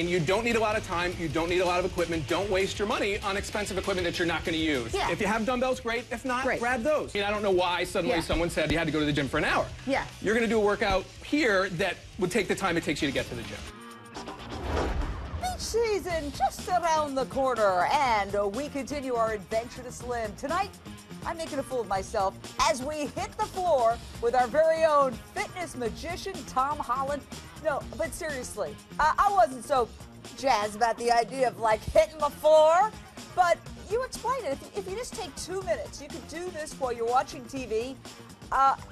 And you don't need a lot of time, you don't need a lot of equipment. Don't waste your money on expensive equipment that you're not going to use. Yeah. If you have dumbbells, great. If not, grab those. I mean, I don't know why suddenly someone said you had to go to the gym for an hour. Yeah. You're going to do a workout here that would take the time it takes you to get to the gym. Beach season just around the corner, and we continue our adventure to slim. Tonight, I'm making a fool of myself as we hit the floor with our very own fitness magician, Tom Holland. No, but seriously, I wasn't so jazzed about the idea of, like, hitting the floor, but you explained it. If you just take 2 minutes, you could do this while you're watching TV.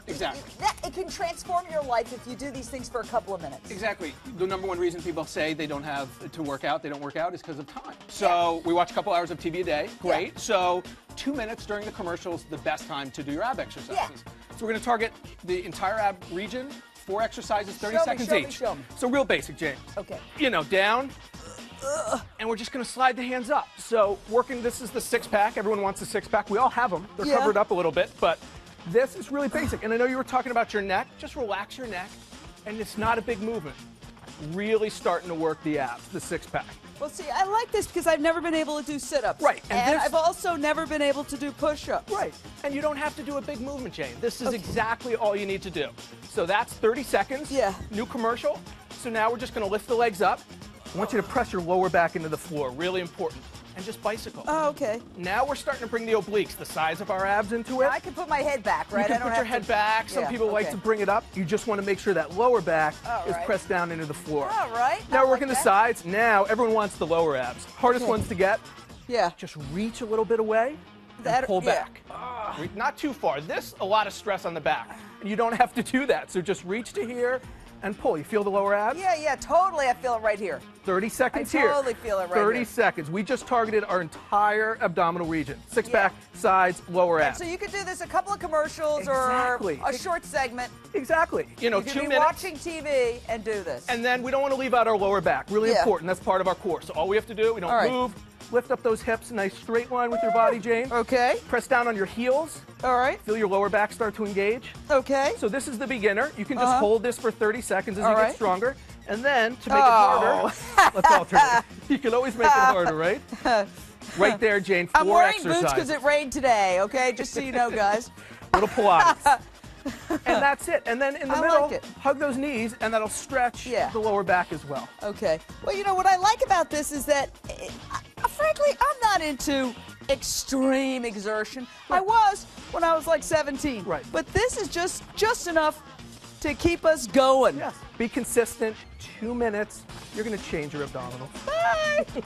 Exactly. It can transform your life if you do these things for a couple of minutes. Exactly. The #1 reason people say they don't have to work out, they don't work out, is because of time. So we watch a couple hours of TV a day. Great. Yeah. So 2 minutes during the commercials, the best time to do your ab exercises. Yeah. So we're going to target the entire ab region. 4 exercises, 30 seconds each. So real basic, James. Okay. You know, down, and we're just going to slide the hands up. So working, this is the six-pack. Everyone wants a six-pack. We all have them. They're covered up a little bit, but this is really basic. And I know you were talking about your neck. Just relax your neck, and it's not a big movement. Really starting to work the abs, the six-pack. Well, see, I like this because I've never been able to do sit-ups. Right. And I've also never been able to do push-ups. Right. And you don't have to do a big movement, Jane. This is exactly all you need to do. So that's 30 seconds. Yeah. New commercial. So now we're just going to lift the legs up. I want you to press your lower back into the floor. Really important. And just bicycle. Oh, okay. Now we're starting to bring the obliques, the size of our abs, into it. Now I can put my head back, right? You can put your head back. Some people like to bring it up. You just want to make sure that lower back is pressed down into the floor. All right. Now we're working the sides. Now everyone wants the lower abs. Hardest ones to get. Yeah. Just reach a little bit away and pull back. Not too far. This, a lot of stress on the back. And you don't have to do that. So just reach to here and pull. You feel the lower abs? Yeah, yeah, totally. I feel it right here. 30 seconds here. I totally feel it right here. 30 seconds. We just targeted our entire abdominal region. Six pack, sides, lower abs. So you could do this a couple of commercials or a short segment. Exactly. You know, 2 minutes. You could be watching TV and do this. And then we don't want to leave out our lower back. Really important. That's part of our core. So all we have to do, we don't move. Lift up those hips, nice straight line with your body, Jane. Okay. Press down on your heels. All right. Feel your lower back start to engage. Okay. So this is the beginner. You can just hold this for 30 seconds as you get stronger. And then, to make it harder, let's alternate. You can always make it harder, right? Right there, Jane, I'm wearing boots because it rained today, okay? Just so you know, guys. Little Pilates. And that's it. And then in the middle, hug those knees, and that'll stretch the lower back as well. Okay. Well, you know, what I like about this is that, frankly, I'm not into extreme exertion. I was when I was like 17. Right. But this is just enough to keep us going. Yes. Be consistent. 2 minutes. You're going to change your abdominal. Bye.